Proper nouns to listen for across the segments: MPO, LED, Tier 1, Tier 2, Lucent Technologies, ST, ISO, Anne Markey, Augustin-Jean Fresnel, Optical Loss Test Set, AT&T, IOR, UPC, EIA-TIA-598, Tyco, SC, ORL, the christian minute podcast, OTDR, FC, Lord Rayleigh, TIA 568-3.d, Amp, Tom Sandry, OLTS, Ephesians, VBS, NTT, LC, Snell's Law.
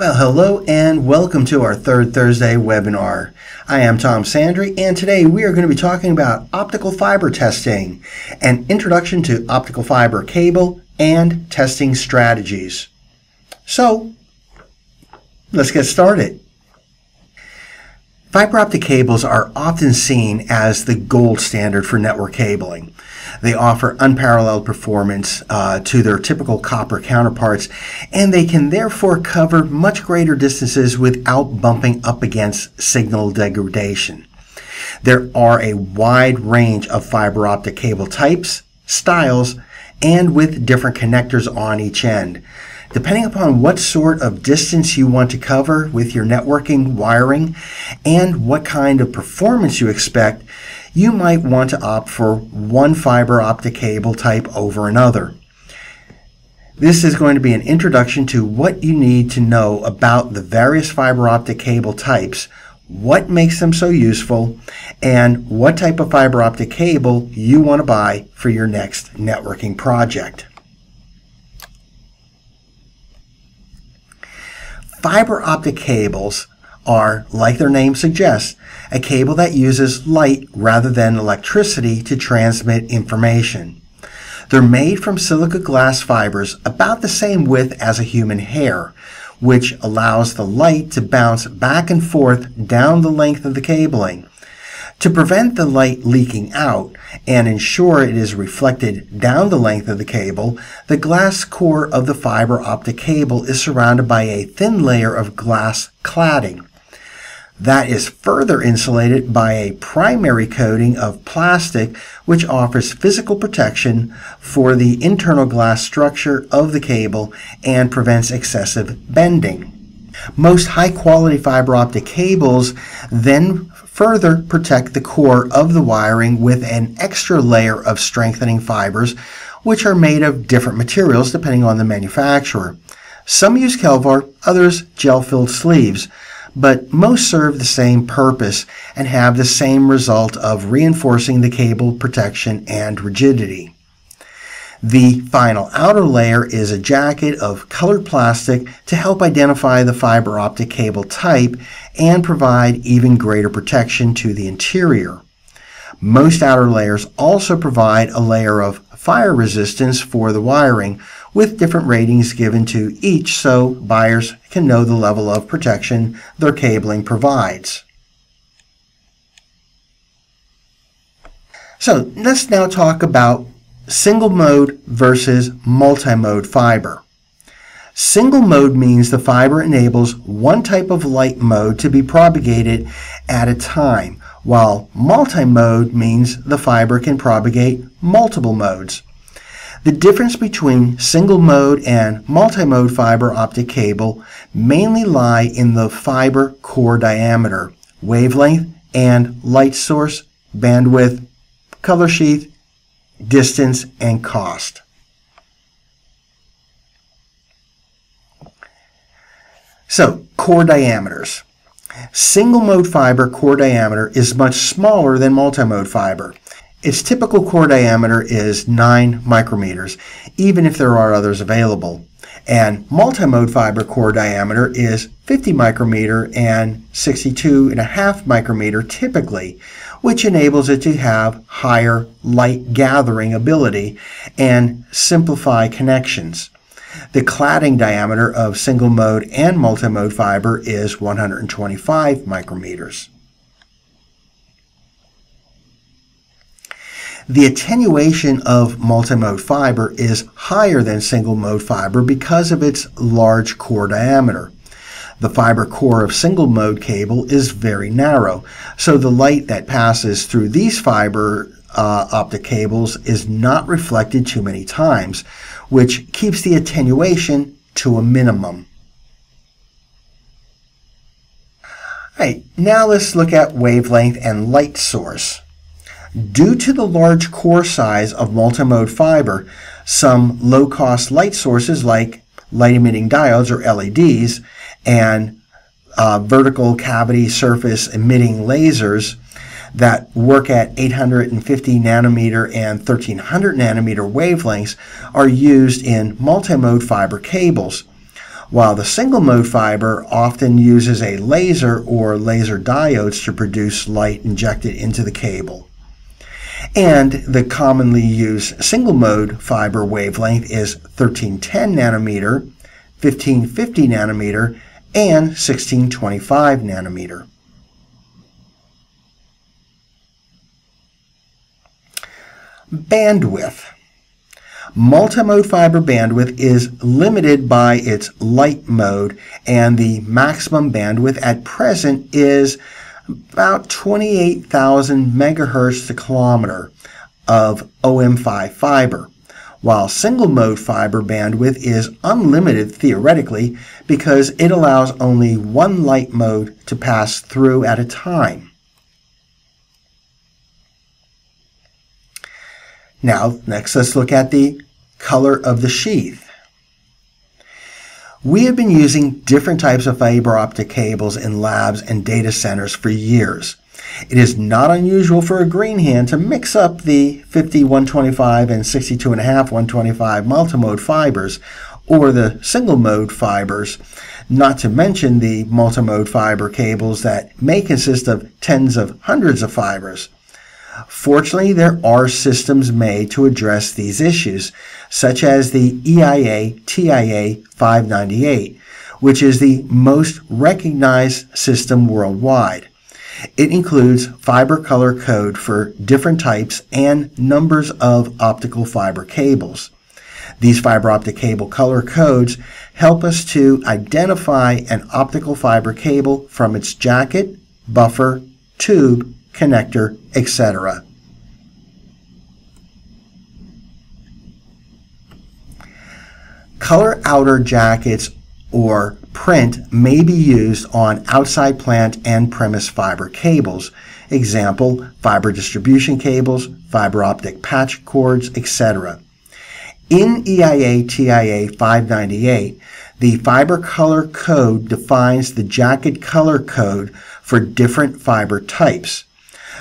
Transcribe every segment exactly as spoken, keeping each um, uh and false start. Well, hello and welcome to our third Thursday webinar. I am Tom Sandry, and today we are going to be talking about optical fiber testing, an introduction to optical fiber cable and testing strategies. So, let's get started. Fiber optic cables are often seen as the gold standard for network cabling. They offer unparalleled performance uh, to their typical copper counterparts, and they can therefore cover much greater distances without bumping up against signal degradation. There are a wide range of fiber optic cable types, styles, and with different connectors on each end. Depending upon what sort of distance you want to cover with your networking wiring and what kind of performance you expect, you might want to opt for one fiber optic cable type over another. This is going to be an introduction to what you need to know about the various fiber optic cable types, what makes them so useful, and what type of fiber optic cable you want to buy for your next networking project. Fiber optic cables are, like their name suggests, a cable that uses light rather than electricity to transmit information. They're made from silica glass fibers about the same width as a human hair, which allows the light to bounce back and forth down the length of the cabling. To prevent the light leaking out and ensure it is reflected down the length of the cable, the glass core of the fiber optic cable is surrounded by a thin layer of glass cladding. That is further insulated by a primary coating of plastic, which offers physical protection for the internal glass structure of the cable and prevents excessive bending. Most high-quality fiber optic cables then further protect the core of the wiring with an extra layer of strengthening fibers, which are made of different materials depending on the manufacturer. Some use Kevlar, others gel-filled sleeves, but most serve the same purpose and have the same result of reinforcing the cable protection and rigidity. The final outer layer is a jacket of colored plastic to help identify the fiber optic cable type and provide even greater protection to the interior. Most outer layers also provide a layer of fire resistance for the wiring, with different ratings given to each so buyers can know the level of protection their cabling provides. So let's now talk about single mode versus multi-mode fiber. Single mode means the fiber enables one type of light mode to be propagated at a time, while multi-mode means the fiber can propagate multiple modes. The difference between single mode and multi-mode fiber optic cable mainly lie in the fiber core diameter, wavelength, and light source, bandwidth, color sheath, distance, and cost. So, core diameters. Single mode fiber core diameter is much smaller than multimode fiber. Its typical core diameter is nine micrometers, even if there are others available. And multimode fiber core diameter is fifty micrometer and sixty-two and a half micrometer typically, which enables it to have higher light gathering ability and simplify connections. The cladding diameter of single mode and multimode fiber is one hundred twenty-five micrometers. The attenuation of multimode fiber is higher than single mode fiber because of its large core diameter. The fiber core of single mode cable is very narrow, so the light that passes through these fiber uh, optic cables is not reflected too many times, which keeps the attenuation to a minimum. All right, now let's look at wavelength and light source. Due to the large core size of multimode fiber, some low-cost light sources like light-emitting diodes or L E Ds and uh, vertical cavity surface emitting lasers that work at eight hundred fifty nanometer and thirteen hundred nanometer wavelengths are used in multimode fiber cables. while the single mode fiber often uses a laser or laser diodes to produce light injected into the cable. And the commonly used single mode fiber wavelength is thirteen ten nanometer, fifteen fifty nanometer, and sixteen twenty-five nanometer. Bandwidth. Multimode fiber bandwidth is limited by its light mode, and the maximum bandwidth at present is about twenty-eight thousand megahertz to kilometer of O M five fiber, while single mode fiber bandwidth is unlimited theoretically because it allows only one light mode to pass through at a time. Now, next let's look at the color of the sheath. We have been using different types of fiber optic cables in labs and data centers for years. It is not unusual for a green hand to mix up the fifty one twenty-five and sixty-two and a half one twenty-five multimode fibers or the single mode fibers, not to mention the multimode fiber cables that may consist of tens of hundreds of fibers. Fortunately, there are systems made to address these issues, such as the E I A T I A five ninety-eight, which is the most recognized system worldwide. It includes fiber color code for different types and numbers of optical fiber cables. These fiber optic cable color codes help us to identify an optical fiber cable from its jacket, buffer, tube, connector, et cetera. Color outer jackets or print may be used on outside plant and premise fiber cables. Example, fiber distribution cables, fiber optic patch cords, et cetera. In E I A T I A five ninety-eight, the fiber color code defines the jacket color code for different fiber types.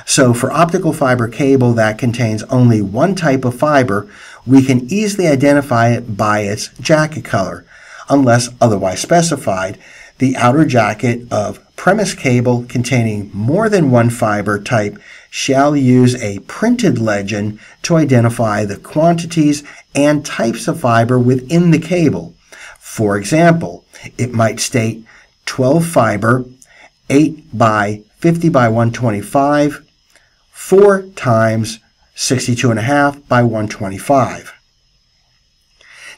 So for optical fiber cable that contains only one type of fiber, we can easily identify it by its jacket color. Unless otherwise specified, the outer jacket of premise cable containing more than one fiber type shall use a printed legend to identify the quantities and types of fiber within the cable. For example, it might state twelve fiber, eight by fifty by one twenty-five, four times sixty-two and a half by one twenty-five.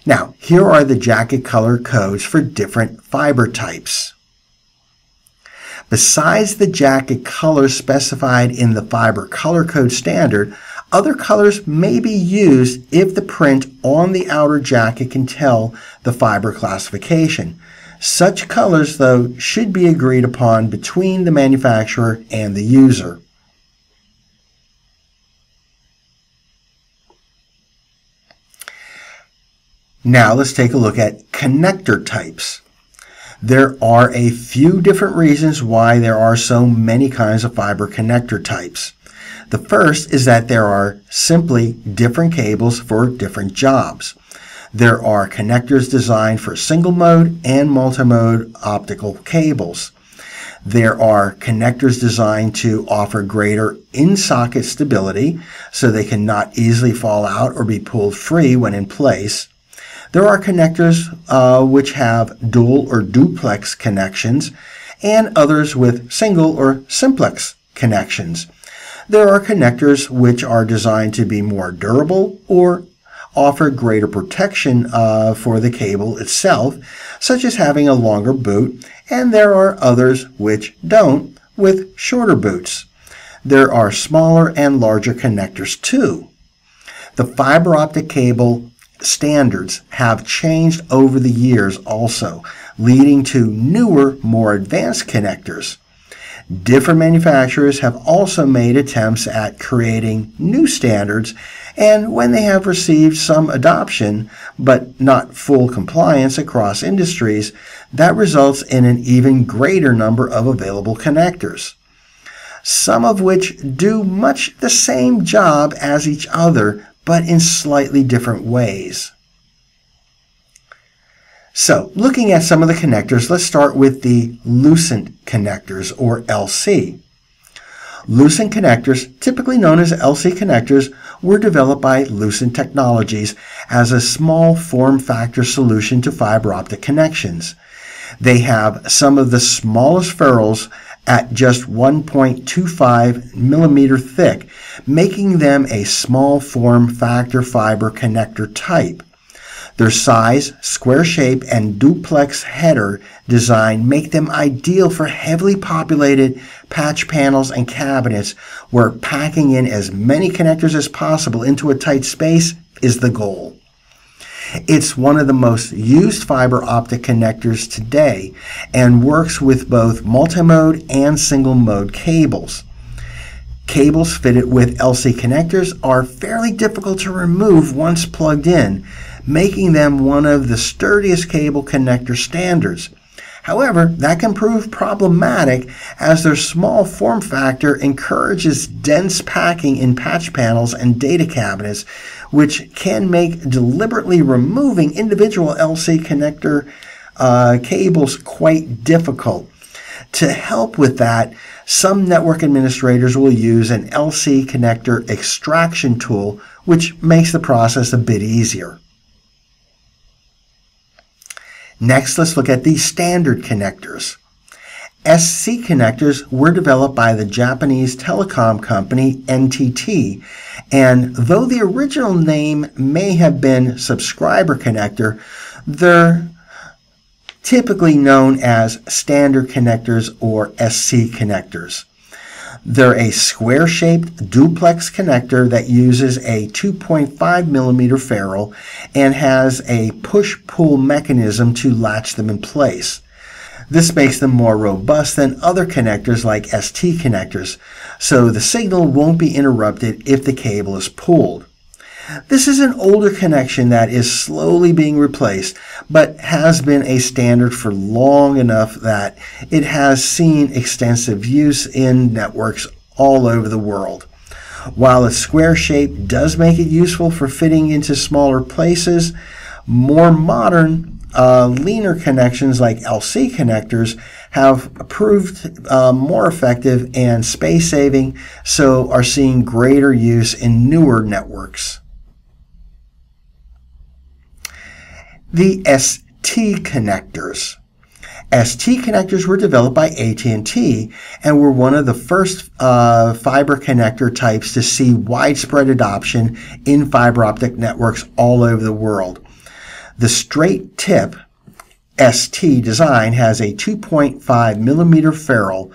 Now, here are the jacket color codes for different fiber types. Besides the jacket color specified in the fiber color code standard, other colors may be used if the print on the outer jacket can tell the fiber classification. Such colors, though, should be agreed upon between the manufacturer and the user. Now let's take a look at connector types. There are a few different reasons why there are so many kinds of fiber connector types. The first is that there are simply different cables for different jobs. There are connectors designed for single mode and multimode optical cables. There are connectors designed to offer greater in-socket stability so they cannot easily fall out or be pulled free when in place. There are connectors uh, which have dual or duplex connections and others with single or simplex connections. There are connectors which are designed to be more durable or offer greater protection uh, for the cable itself, such as having a longer boot, and there are others which don't, with shorter boots. There are smaller and larger connectors too. The fiber optic cable standards have changed over the years also, leading to newer, more advanced connectors. Different manufacturers have also made attempts at creating new standards, and when they have received some adoption, but not full compliance across industries, that results in an even greater number of available connectors, some of which do much the same job as each other, but in slightly different ways. So looking at some of the connectors, let's start with the Lucent connectors, or L C. Lucent connectors, typically known as L C connectors, were developed by Lucent Technologies as a small form factor solution to fiber optic connections. They have some of the smallest ferrules at just one point two five millimeter thick, making them a small form factor fiber connector type. Their size, square shape, and duplex header design make them ideal for heavily populated patch panels and cabinets, where packing in as many connectors as possible into a tight space is the goal. It's one of the most used fiber optic connectors today and works with both multimode and single mode cables. Cables fitted with L C connectors are fairly difficult to remove once plugged in, making them one of the sturdiest cable connector standards. However, that can prove problematic as their small form factor encourages dense packing in patch panels and data cabinets, which can make deliberately removing individual L C connector uh, cables quite difficult. To help with that, some network administrators will use an L C connector extraction tool, which makes the process a bit easier. Next, let's look at the standard connectors. S C connectors were developed by the Japanese telecom company N T T, and though the original name may have been subscriber connector, they're typically known as standard connectors or S C connectors. They're a square-shaped duplex connector that uses a two point five millimeter ferrule and has a push-pull mechanism to latch them in place. This makes them more robust than other connectors like S T connectors, so the signal won't be interrupted if the cable is pulled. This is an older connection that is slowly being replaced, but has been a standard for long enough that it has seen extensive use in networks all over the world. While its square shape does make it useful for fitting into smaller places, more modern, uh, leaner connections like L C connectors have proved uh, more effective and space-saving, so are seeing greater use in newer networks. The S T connectors. S T connectors were developed by A T and T and were one of the first uh, fiber connector types to see widespread adoption in fiber optic networks all over the world. The straight tip S T design has a two point five millimeter ferrule,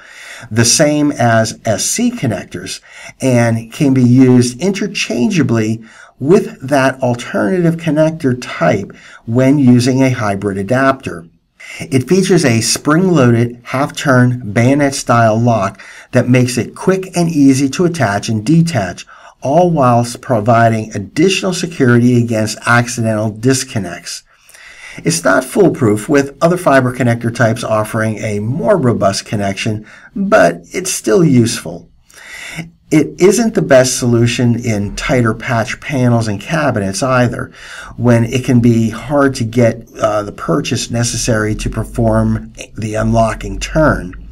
the same as S C connectors, and can be used interchangeably with that alternative connector type when using a hybrid adapter. It features a spring-loaded, half-turn, bayonet-style lock that makes it quick and easy to attach and detach, all whilst providing additional security against accidental disconnects. It's not foolproof, with other fiber connector types offering a more robust connection, but it's still useful. It isn't the best solution in tighter patch panels and cabinets either, when it can be hard to get uh, the purchase necessary to perform the unlocking turn.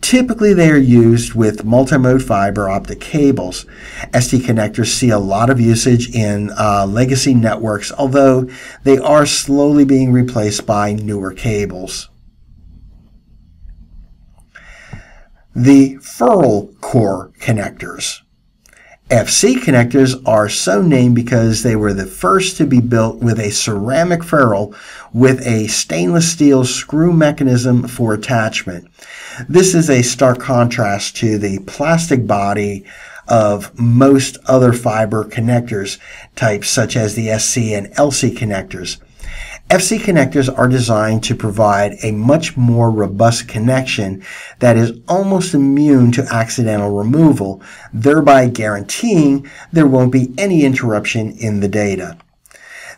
Typically, they are used with multimode fiber optic cables. S T connectors see a lot of usage in uh, legacy networks, although they are slowly being replaced by newer cables. The ferrule core connectors. F C connectors are so named because they were the first to be built with a ceramic ferrule with a stainless steel screw mechanism for attachment. This is a stark contrast to the plastic body of most other fiber connectors types, such as the S C and L C connectors. F C connectors are designed to provide a much more robust connection that is almost immune to accidental removal, thereby guaranteeing there won't be any interruption in the data.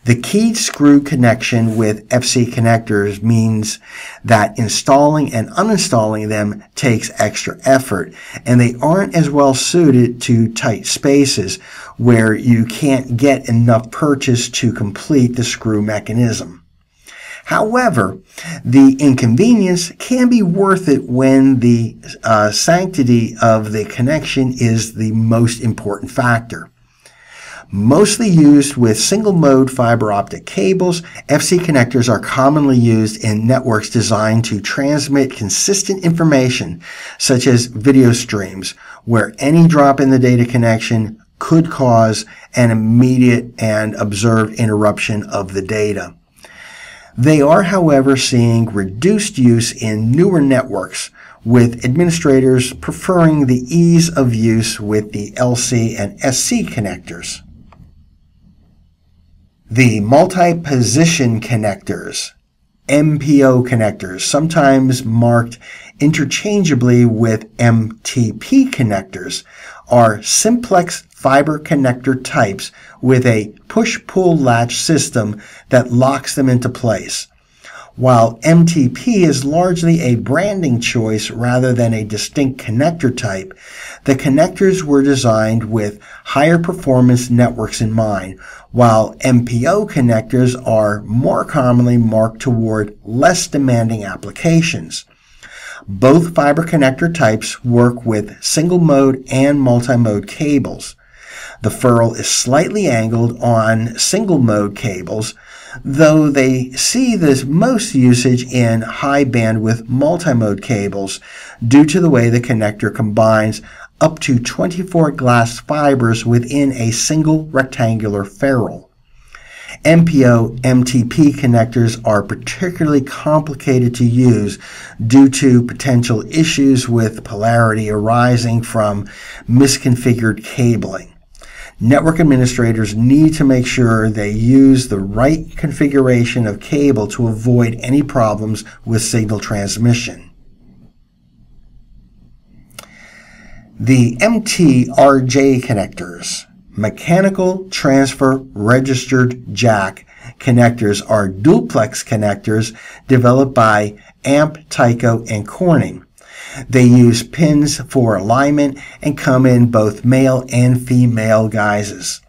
The keyed screw connection with F C connectors means that installing and uninstalling them takes extra effort, and they aren't as well suited to tight spaces where you can't get enough purchase to complete the screw mechanism. However, the inconvenience can be worth it when the uh, sanctity of the connection is the most important factor. Mostly used with single-mode fiber optic cables, F C connectors are commonly used in networks designed to transmit consistent information, such as video streams, where any drop in the data connection could cause an immediate and observed interruption of the data. They are, however, seeing reduced use in newer networks, with administrators preferring the ease of use with the L C and S C connectors. The multi-position connectors, M P O connectors, sometimes marked interchangeably with M T P connectors, are simplex fiber connector types with a push-pull latch system that locks them into place, while M T P is largely a branding choice rather than a distinct connector type. The connectors were designed with higher performance networks in mind, while M P O connectors are more commonly marked toward less demanding applications. Both fiber connector types work with single mode and multi-mode cables. The furl is slightly angled on single mode cables, though they see this most usage in high bandwidth multimode cables due to the way the connector combines up to twenty-four glass fibers within a single rectangular ferrule. M P O M T P connectors are particularly complicated to use due to potential issues with polarity arising from misconfigured cabling. Network administrators need to make sure they use the right configuration of cable to avoid any problems with signal transmission. The M T R J connectors, mechanical transfer registered jack connectors, are duplex connectors developed by Amp, Tyco, and Corning. They use pins for alignment and come in both male and female guises.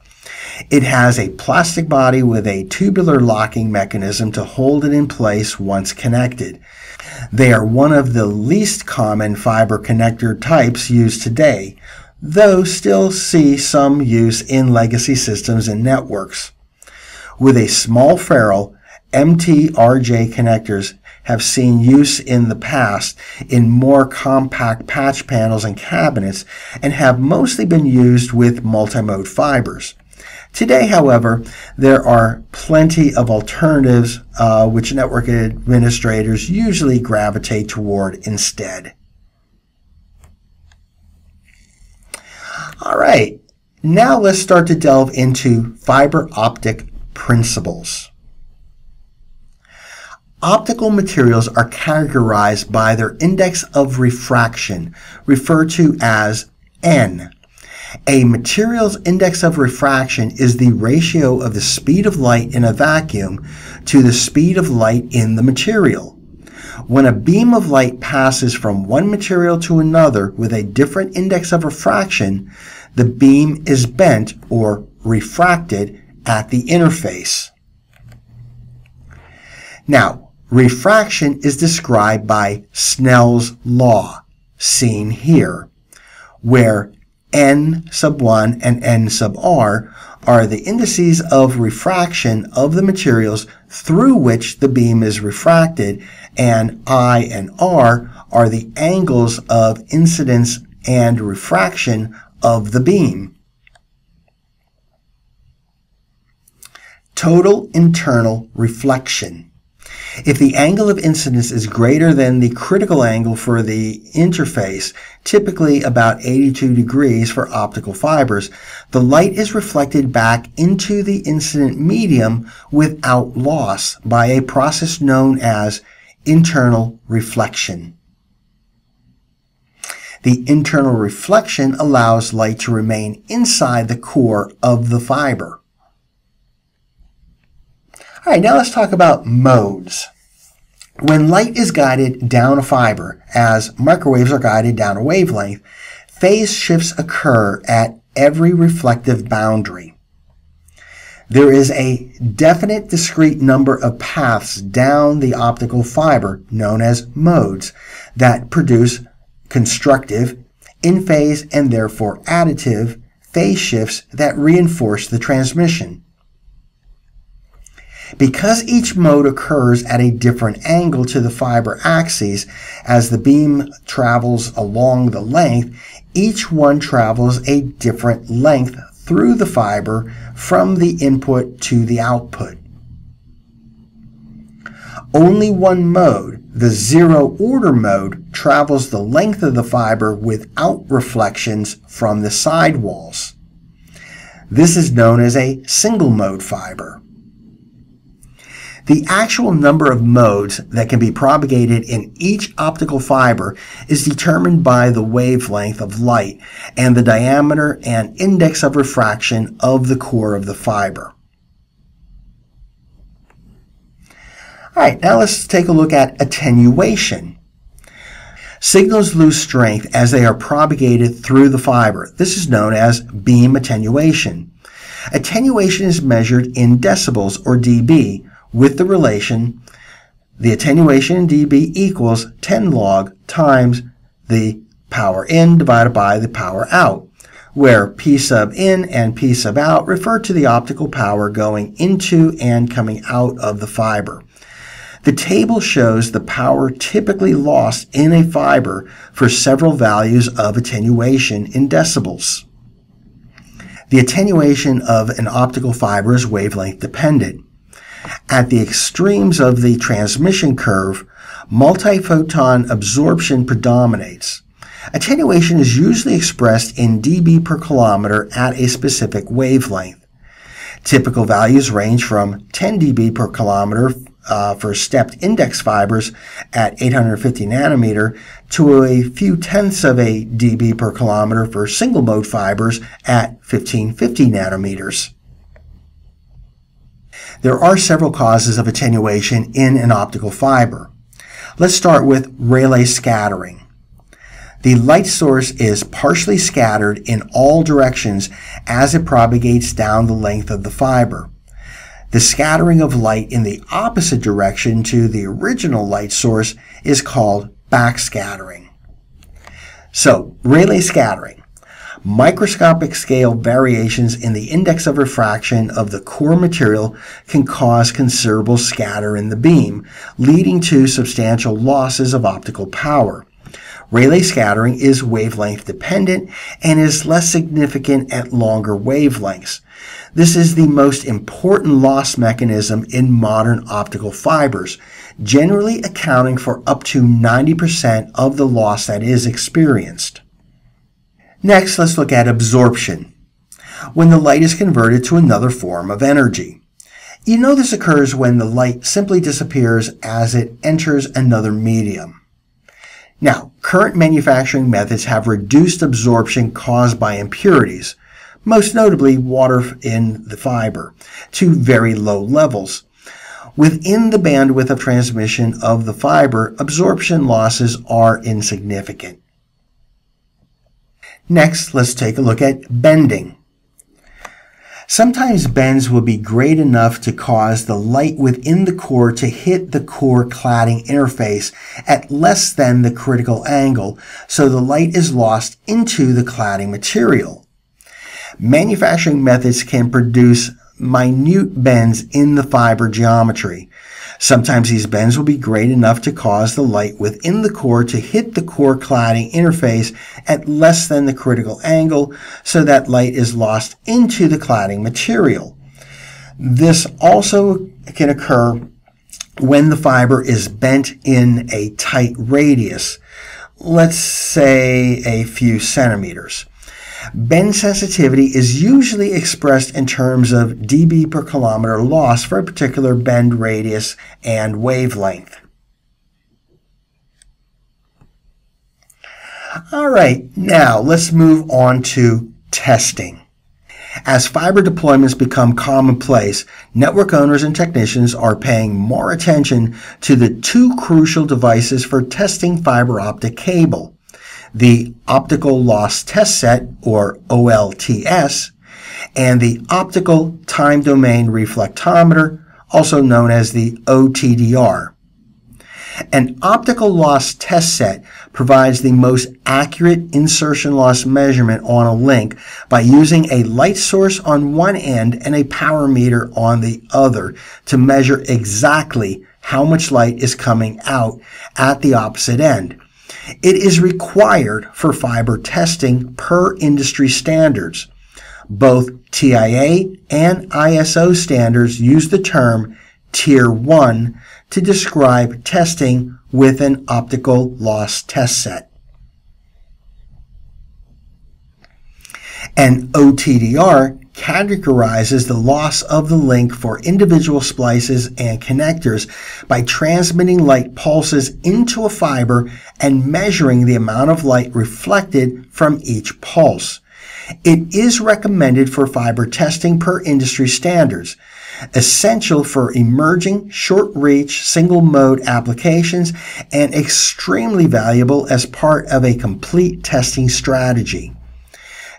It has a plastic body with a tubular locking mechanism to hold it in place once connected. They are one of the least common fiber connector types used today, though still see some use in legacy systems and networks. With a small ferrule, M T R J connectors have seen use in the past in more compact patch panels and cabinets and have mostly been used with multimode fibers. Today, however, there are plenty of alternatives uh, which network administrators usually gravitate toward instead. All right, now let's start to delve into fiber optic principles. Optical materials are categorized by their index of refraction, referred to as N. A material's index of refraction is the ratio of the speed of light in a vacuum to the speed of light in the material. When a beam of light passes from one material to another with a different index of refraction, the beam is bent or refracted at the interface. Now, refraction is described by Snell's Law, seen here, where N sub one and N sub R are the indices of refraction of the materials through which the beam is refracted, and I and R are the angles of incidence and refraction of the beam. Total internal reflection. If the angle of incidence is greater than the critical angle for the interface, typically about eighty-two degrees for optical fibers, the light is reflected back into the incident medium without loss by a process known as internal reflection. The internal reflection allows light to remain inside the core of the fiber. All right, now let's talk about modes. When light is guided down a fiber, as microwaves are guided down a wavelength, phase shifts occur at every reflective boundary. There is a definite discrete number of paths down the optical fiber, known as modes, that produce constructive, in-phase, and therefore additive, phase shifts that reinforce the transmission. Because each mode occurs at a different angle to the fiber axes, as the beam travels along the length, each one travels a different length through the fiber from the input to the output. Only one mode, the zero-order mode, travels the length of the fiber without reflections from the sidewalls. This is known as a single-mode fiber. The actual number of modes that can be propagated in each optical fiber is determined by the wavelength of light and the diameter and index of refraction of the core of the fiber. All right, now let's take a look at attenuation. Signals lose strength as they are propagated through the fiber. This is known as beam attenuation. Attenuation is measured in decibels, or dB, with the relation the attenuation in dB equals ten log times the power in divided by the power out, where P sub in and P sub out refer to the optical power going into and coming out of the fiber. The table shows the power typically lost in a fiber for several values of attenuation in decibels. The attenuation of an optical fiber is wavelength dependent. At the extremes of the transmission curve, multiphoton absorption predominates. Attenuation is usually expressed in dB per kilometer at a specific wavelength. Typical values range from ten dB per kilometer uh, for stepped index fibers at eight hundred fifty nanometer to a few tenths of a dB per kilometer for single mode fibers at fifteen fifty nanometers. There are several causes of attenuation in an optical fiber. Let's start with Rayleigh scattering. The light source is partially scattered in all directions as it propagates down the length of the fiber. The scattering of light in the opposite direction to the original light source is called backscattering. So, Rayleigh scattering. Microscopic scale variations in the index of refraction of the core material can cause considerable scatter in the beam, leading to substantial losses of optical power. Rayleigh scattering is wavelength dependent and is less significant at longer wavelengths. This is the most important loss mechanism in modern optical fibers, generally accounting for up to ninety percent of the loss that is experienced. Next, let's look at absorption, when the light is converted to another form of energy. You know this occurs when the light simply disappears as it enters another medium. Now, current manufacturing methods have reduced absorption caused by impurities, most notably water in the fiber, to very low levels. Within the bandwidth of transmission of the fiber, absorption losses are insignificant. Next, let's take a look at bending. Sometimes bends will be great enough to cause the light within the core to hit the core cladding interface at less than the critical angle, so the light is lost into the cladding material. Manufacturing methods can produce minute bends in the fiber geometry. Sometimes these bends will be great enough to cause the light within the core to hit the core cladding interface at less than the critical angle, so that light is lost into the cladding material. This also can occur when the fiber is bent in a tight radius, let's say a few centimeters. Bend sensitivity is usually expressed in terms of dB per kilometer loss for a particular bend radius and wavelength. All right, now let's move on to testing. As fiber deployments become commonplace, network owners and technicians are paying more attention to the two crucial devices for testing fiber optic cable: the Optical Loss Test Set, or O L T S, and the optical time domain reflectometer, also known as the O T D R. An optical loss test set provides the most accurate insertion loss measurement on a link by using a light source on one end and a power meter on the other to measure exactly how much light is coming out at the opposite end. It is required for fiber testing per industry standards. Both T I A and I S O standards use the term Tier one to describe testing with an optical loss test set. An O T D R categorizes the loss of the link for individual splices and connectors by transmitting light pulses into a fiber and measuring the amount of light reflected from each pulse. It is recommended for fiber testing per industry standards, essential for emerging short-reach single-mode applications, and extremely valuable as part of a complete testing strategy.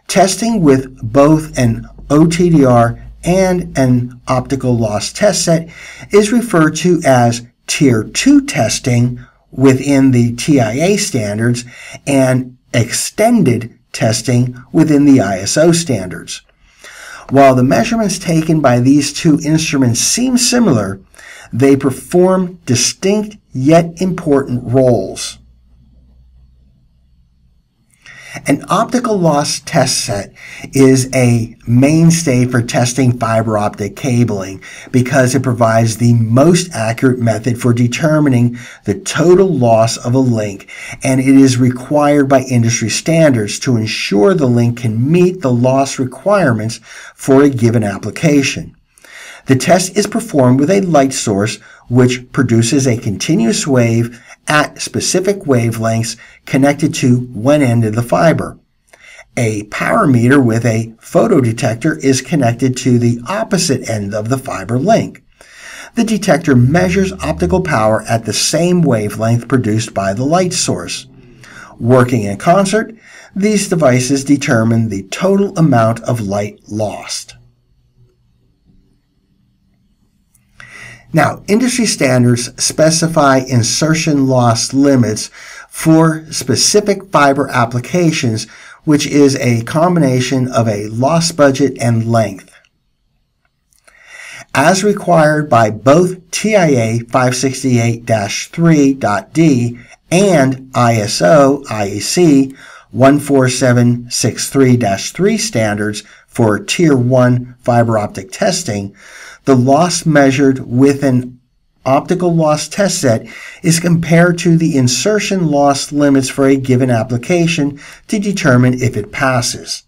Testing with both an O T D R and an optical loss test set is referred to as Tier two testing within the T I A standards and extended testing within the I S O standards. While the measurements taken by these two instruments seem similar, they perform distinct yet important roles. An optical loss test set is a mainstay for testing fiber optic cabling because it provides the most accurate method for determining the total loss of a link, and it is required by industry standards to ensure the link can meet the loss requirements for a given application. The test is performed with a light source which produces a continuous wave at specific wavelengths connected to one end of the fiber. A power meter with a photodetector is connected to the opposite end of the fiber link. The detector measures optical power at the same wavelength produced by the light source. Working in concert, these devices determine the total amount of light lost. Now, industry standards specify insertion loss limits for specific fiber applications, which is a combination of a loss budget and length. As required by both T I A five sixty-eight dash three dot d and I S O I E C one four seven six three dash three standards for Tier one fiber optic testing, the loss measured with an optical loss test set is compared to the insertion loss limits for a given application to determine if it passes.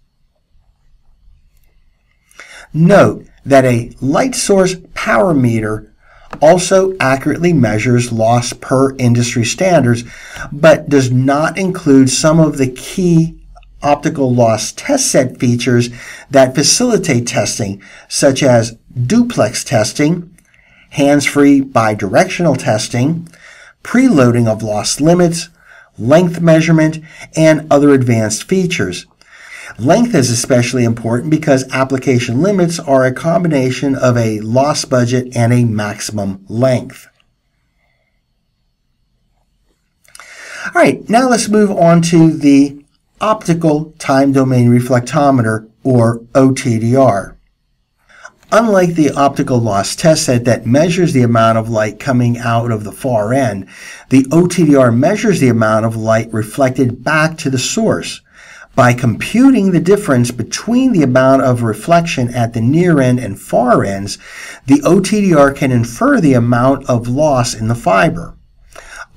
Note that a light source power meter also accurately measures loss per industry standards, but does not include some of the key optical loss test set features that facilitate testing, such as duplex testing, hands-free bidirectional testing, preloading of loss limits, length measurement, and other advanced features. Length is especially important because application limits are a combination of a loss budget and a maximum length. All right, now let's move on to the optical time domain reflectometer, or O T D R. Unlike the optical loss test set that measures the amount of light coming out of the far end, the O T D R measures the amount of light reflected back to the source. By computing the difference between the amount of reflection at the near end and far ends, the O T D R can infer the amount of loss in the fiber.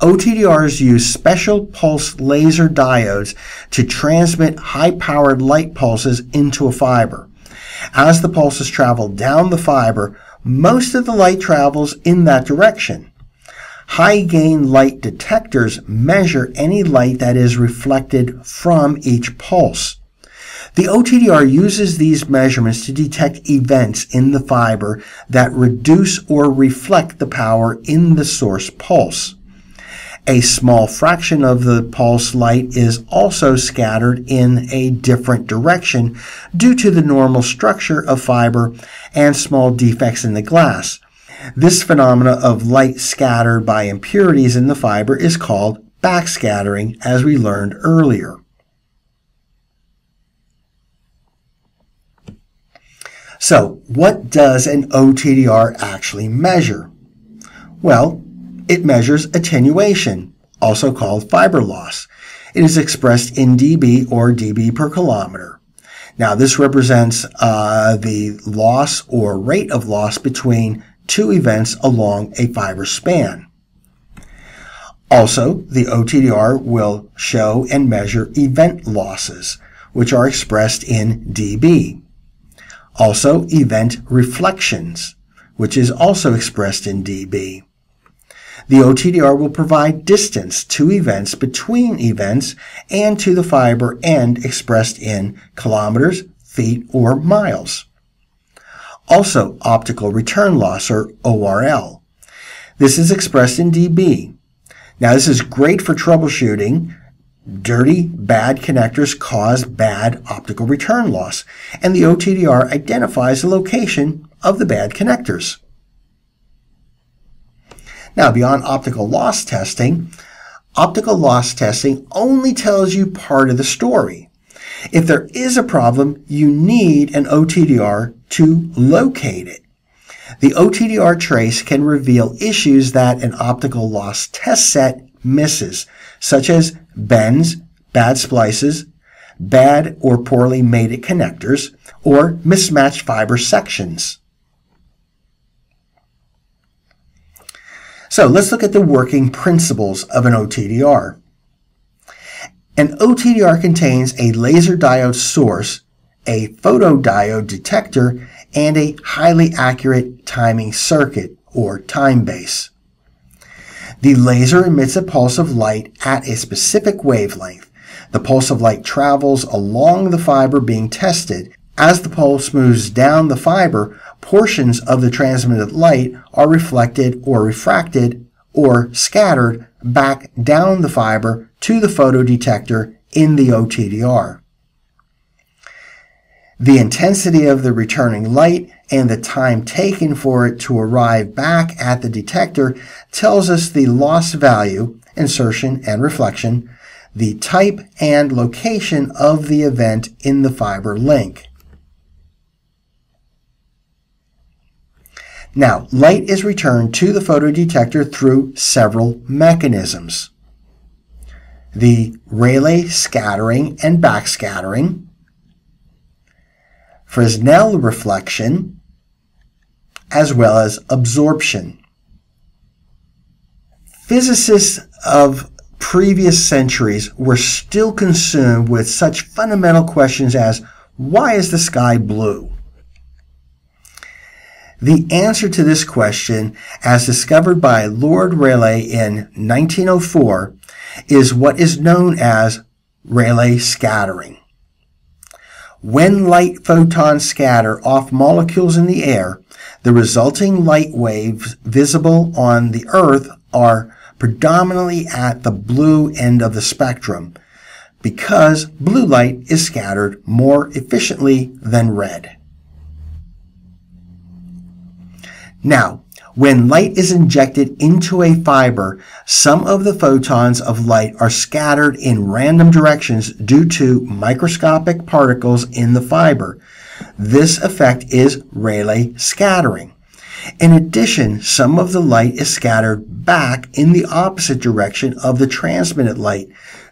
O T D Rs use special pulse laser diodes to transmit high-powered light pulses into a fiber. As the pulses travel down the fiber, most of the light travels in that direction. High-gain light detectors measure any light that is reflected from each pulse. The O T D R uses these measurements to detect events in the fiber that reduce or reflect the power in the source pulse. A small fraction of the pulse light is also scattered in a different direction due to the normal structure of fiber and small defects in the glass. This phenomena of light scattered by impurities in the fiber is called backscattering, as we learned earlier. So, what does an O T D R actually measure? Well, it measures attenuation, also called fiber loss. It is expressed in dB or dB per kilometer. Now, this represents uh, the loss or rate of loss between two events along a fiber span. Also, the O T D R will show and measure event losses, which are expressed in dB. Also, event reflections, which is also expressed in dB. The O T D R will provide distance to events between events and to the fiber and expressed in kilometers, feet, or miles. Also, optical return loss, or O R L. This is expressed in dB. Now, this is great for troubleshooting. Dirty, bad connectors cause bad optical return loss, and the O T D R identifies the location of the bad connectors. Now, beyond optical loss testing, optical loss testing only tells you part of the story. If there is a problem, you need an O T D R to locate it. The O T D R trace can reveal issues that an optical loss test set misses, such as bends, bad splices, bad or poorly mated connectors, or mismatched fiber sections. So let's look at the working principles of an O T D R. An O T D R contains a laser diode source, a photodiode detector, and a highly accurate timing circuit, or time base. The laser emits a pulse of light at a specific wavelength. The pulse of light travels along the fiber being tested. As the pulse moves down the fiber, portions of the transmitted light are reflected or refracted or scattered back down the fiber to the photodetector in the O T D R. The intensity of the returning light and the time taken for it to arrive back at the detector tells us the loss value, insertion and reflection, the type and location of the event in the fiber link. Now, light is returned to the photodetector through several mechanisms. The Rayleigh scattering and backscattering, Fresnel reflection, as well as absorption. Physicists of previous centuries were still consumed with such fundamental questions as, why is the sky blue? The answer to this question, as discovered by Lord Rayleigh in nineteen oh four, is what is known as Rayleigh scattering. When light photons scatter off molecules in the air, the resulting light waves visible on the Earth are predominantly at the blue end of the spectrum, because blue light is scattered more efficiently than red. Now, when light is injected into a fiber, some of the photons of light are scattered in random directions due to microscopic particles in the fiber. This effect is Rayleigh scattering. In addition, some of the light is scattered back in the opposite direction of the transmitted light.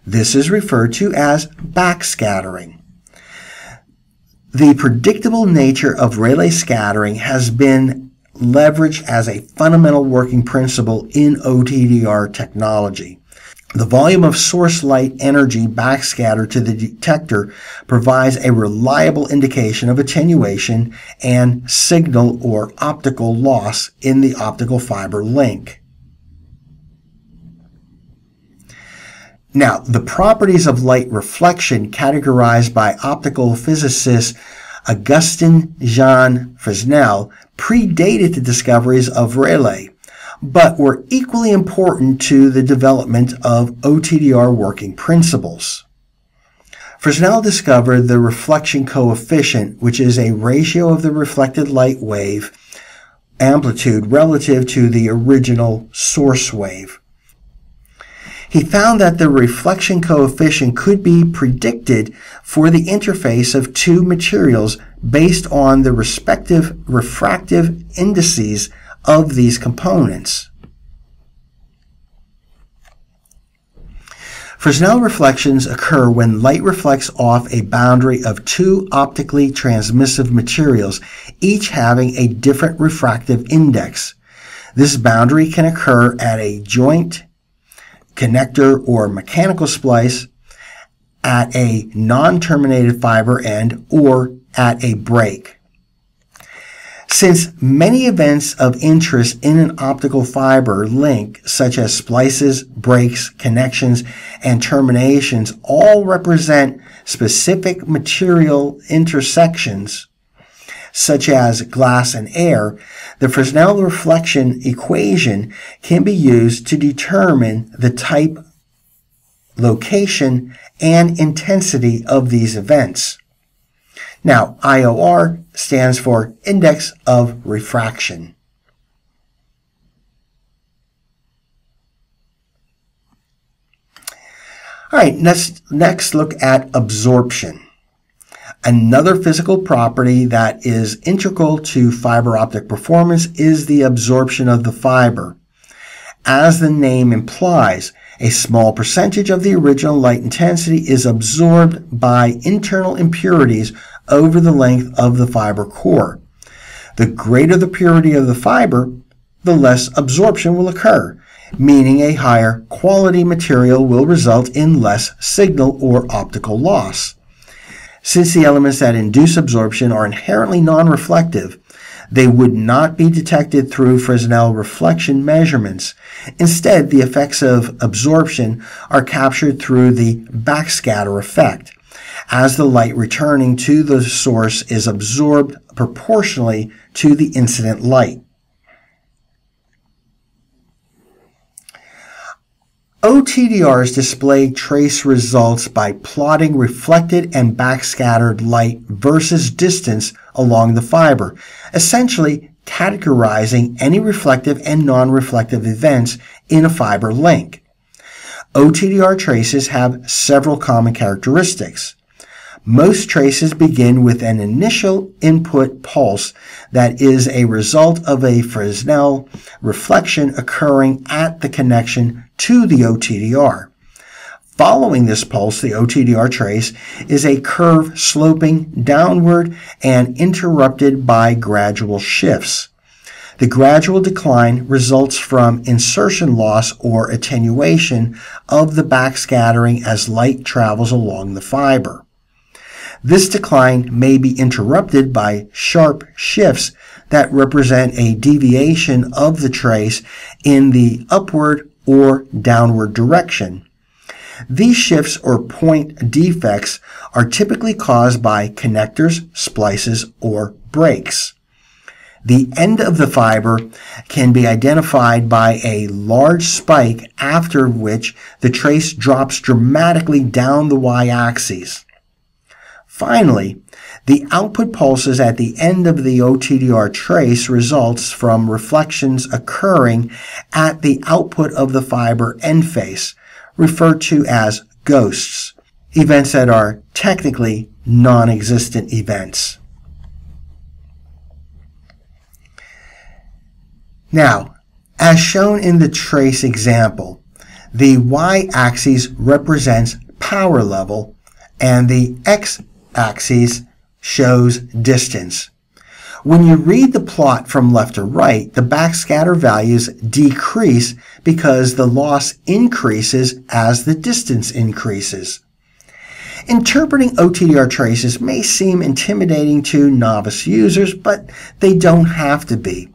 This is referred to as backscattering. The predictable nature of Rayleigh scattering has been leveraged as a fundamental working principle in O T D R technology. The volume of source light energy backscattered to the detector provides a reliable indication of attenuation and signal or optical loss in the optical fiber link. Now, the properties of light reflection categorized by optical physicist Augustin-Jean Fresnel predated the discoveries of Rayleigh. but were equally important to the development of O T D R working principles. Fresnel discovered the reflection coefficient, which is a ratio of the reflected light wave amplitude relative to the original source wave. He found that the reflection coefficient could be predicted for the interface of two materials based on the respective refractive indices of these components. Fresnel reflections occur when light reflects off a boundary of two optically transmissive materials, each having a different refractive index. This boundary can occur at a joint, connector, or mechanical splice, at a non-terminated fiber end, or at a break. Since many events of interest in an optical fiber link, such as splices, breaks, connections, and terminations, all represent specific material intersections, such as glass and air, the Fresnel reflection equation can be used to determine the type, location, and intensity of these events. Now, I O R stands for Index of Refraction. All right, let's next look at absorption, another physical property that is integral to fiber optic performance is the absorption of the fiber. As the name implies, a small percentage of the original light intensity is absorbed by internal impurities over the length of the fiber core. The greater the purity of the fiber, the less absorption will occur, meaning a higher quality material will result in less signal or optical loss. Since the elements that induce absorption are inherently non-reflective, they would not be detected through Fresnel reflection measurements. Instead, the effects of absorption are captured through the backscatter effect, as the light returning to the source is absorbed proportionally to the incident light. O T D Rs display trace results by plotting reflected and backscattered light versus distance along the fiber, essentially categorizing any reflective and non-reflective events in a fiber link. O T D R traces have several common characteristics. Most traces begin with an initial input pulse that is a result of a Fresnel reflection occurring at the connection to the O T D R. Following this pulse, the O T D R trace is a curve sloping downward and interrupted by gradual shifts. The gradual decline results from insertion loss or attenuation of the backscattering as light travels along the fiber. This decline may be interrupted by sharp shifts that represent a deviation of the trace in the upward or downward direction. These shifts or point defects are typically caused by connectors, splices, or breaks. The end of the fiber can be identified by a large spike, after which the trace drops dramatically down the y-axis. Finally, the output pulses at the end of the O T D R trace results from reflections occurring at the output of the fiber end face, referred to as ghosts, events that are technically non-existent events. Now, as shown in the trace example, the y-axis represents power level and the x-axis axis shows distance. When you read the plot from left to right, the backscatter values decrease because the loss increases as the distance increases. Interpreting O T D R traces may seem intimidating to novice users, but they don't have to be.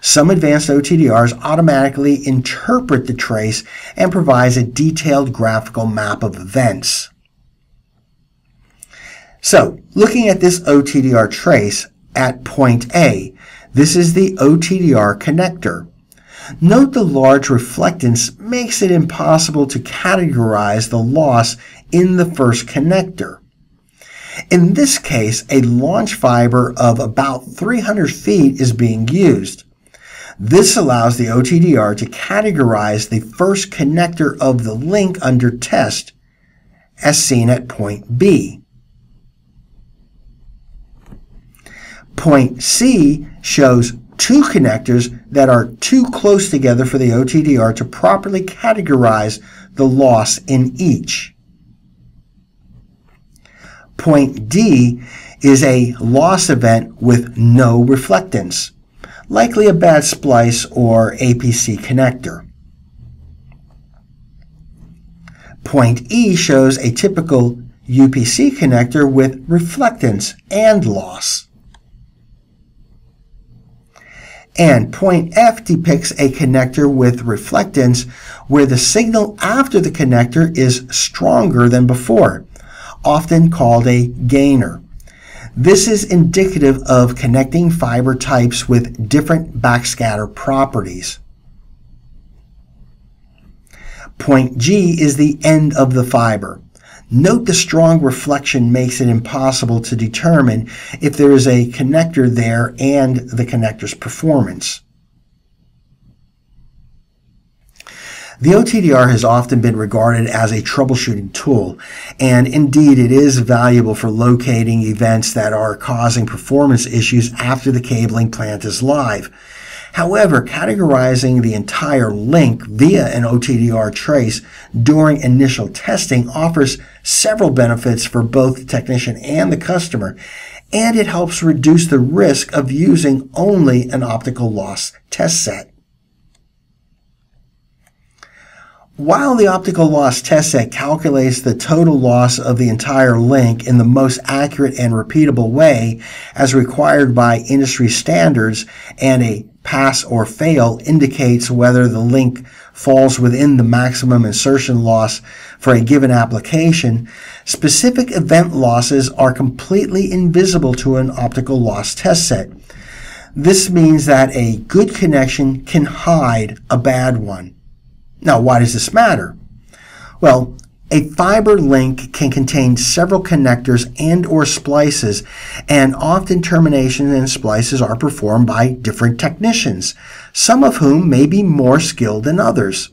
Some advanced O T D Rs automatically interpret the trace and provides a detailed graphical map of events. So, looking at this O T D R trace at point A, this is the O T D R connector. Note the large reflectance makes it impossible to categorize the loss in the first connector. In this case, a launch fiber of about three hundred feet is being used. This allows the O T D R to categorize the first connector of the link under test, as seen at point B. Point C shows two connectors that are too close together for the O T D R to properly categorize the loss in each. Point D is a loss event with no reflectance, likely a bad splice or A P C connector. Point E shows a typical U P C connector with reflectance and loss. And point F depicts a connector with reflectance where the signal after the connector is stronger than before, often called a gainer. This is indicative of connecting fiber types with different backscatter properties. Point G is the end of the fiber. Note the strong reflection makes it impossible to determine if there is a connector there and the connector's performance. The O T D R has often been regarded as a troubleshooting tool, and indeed it is valuable for locating events that are causing performance issues after the cabling plant is live. However, categorizing the entire link via an O T D R trace during initial testing offers several benefits for both the technician and the customer, and it helps reduce the risk of using only an optical loss test set. While the optical loss test set calculates the total loss of the entire link in the most accurate and repeatable way, as required by industry standards, and a pass or fail indicates whether the link falls within the maximum insertion loss for a given application, specific event losses are completely invisible to an optical loss test set. This means that a good connection can hide a bad one. Now, why does this matter? Well, a fiber link can contain several connectors and or splices, and often terminations and splices are performed by different technicians, some of whom may be more skilled than others.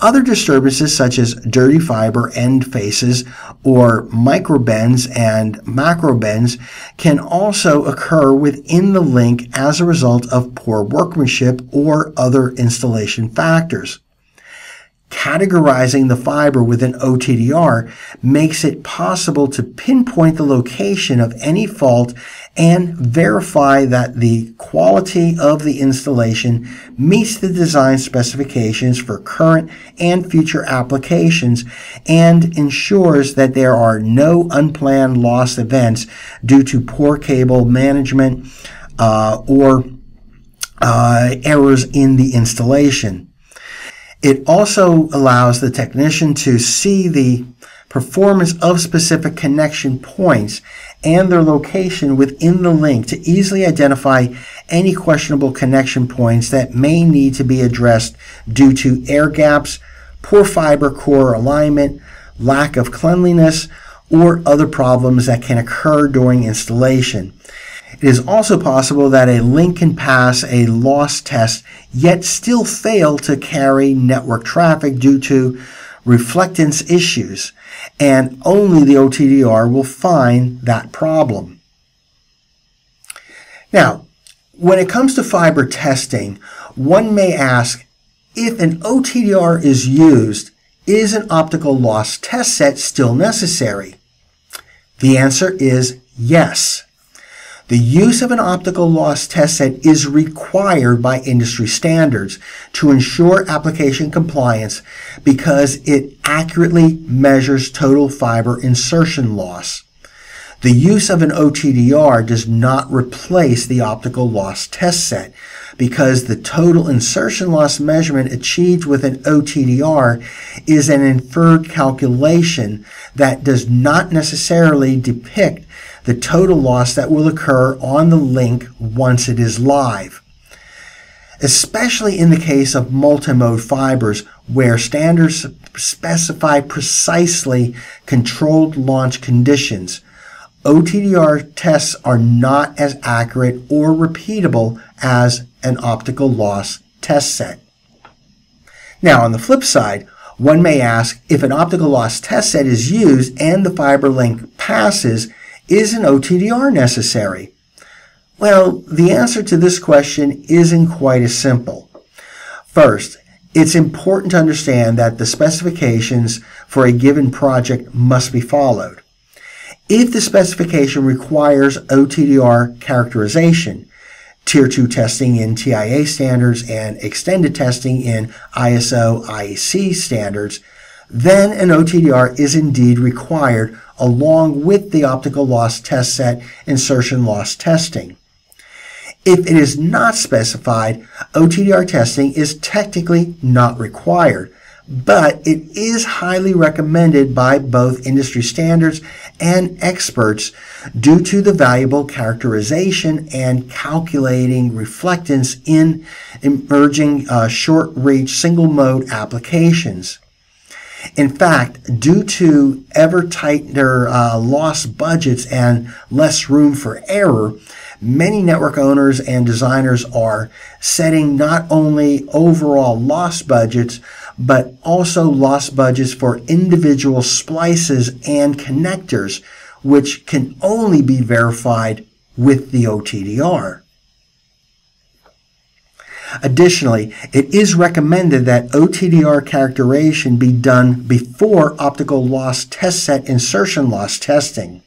Other disturbances such as dirty fiber end faces or microbends and macrobends can also occur within the link as a result of poor workmanship or other installation factors. Categorizing the fiber with an O T D R makes it possible to pinpoint the location of any fault and verify that the quality of the installation meets the design specifications for current and future applications and ensures that there are no unplanned loss events due to poor cable management uh, or uh, errors in the installation. It also allows the technician to see the performance of specific connection points and their location within the link to easily identify any questionable connection points that may need to be addressed due to air gaps, poor fiber core alignment, lack of cleanliness, or other problems that can occur during installation. It is also possible that a link can pass a loss test yet still fail to carry network traffic due to reflectance issues, and only the O T D R will find that problem. Now, when it comes to fiber testing, one may ask, if an O T D R is used, is an optical loss test set still necessary? The answer is yes. The use of an optical loss test set is required by industry standards to ensure application compliance because it accurately measures total fiber insertion loss. The use of an O T D R does not replace the optical loss test set because the total insertion loss measurement achieved with an O T D R is an inferred calculation that does not necessarily depict the total loss that will occur on the link once it is live. especially in the case of multimode fibers where standards specify precisely controlled launch conditions. O T D R tests are not as accurate or repeatable as an optical loss test set. Now, on the flip side, one may ask, if an optical loss test set is used and the fiber length passes, is an O T D R necessary? Well, the answer to this question isn't quite as simple. First, it's important to understand that the specifications for a given project must be followed. If the specification requires O T D R characterization, Tier two testing in T I A standards and extended testing in I S O I E C standards, then an O T D R is indeed required along with the optical loss test set insertion loss testing. If it is not specified, O T D R testing is technically not required, but it is highly recommended by both industry standards and experts due to the valuable characterization and calculating reflectance in emerging uh, short-reach single-mode applications. In fact, due to ever tighter uh, loss budgets and less room for error, many network owners and designers are setting not only overall loss budgets, but also loss budgets for individual splices and connectors, which can only be verified with the O T D R. Additionally, it is recommended that O T D R characterization be done before optical loss test set insertion loss testing.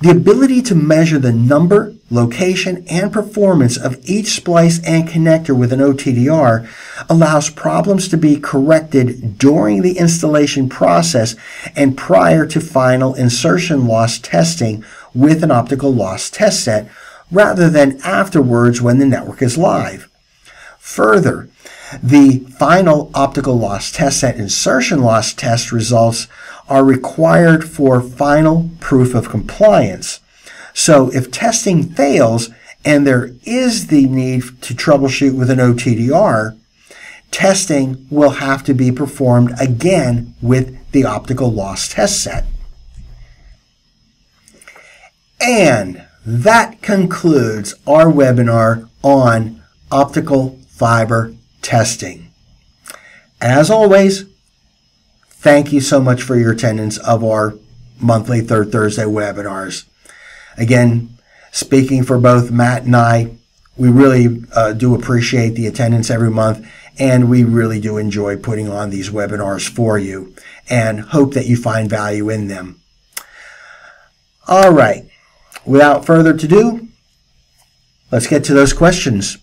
The ability to measure the number, location, and performance of each splice and connector with an O T D R allows problems to be corrected during the installation process and prior to final insertion loss testing with an optical loss test set, rather than afterwards when the network is live. Further, the final optical loss test set insertion loss test results are required for final proof of compliance. So if testing fails and there is the need to troubleshoot with an O T D R, testing will have to be performed again with the optical loss test set. And that concludes our webinar on optical fiber testing. As always, thank you so much for your attendance of our monthly Third Thursday webinars. Again, speaking for both Matt and I, we really uh, do appreciate the attendance every month, and we really do enjoy putting on these webinars for you and hope that you find value in them. All right, without further ado, let's get to those questions.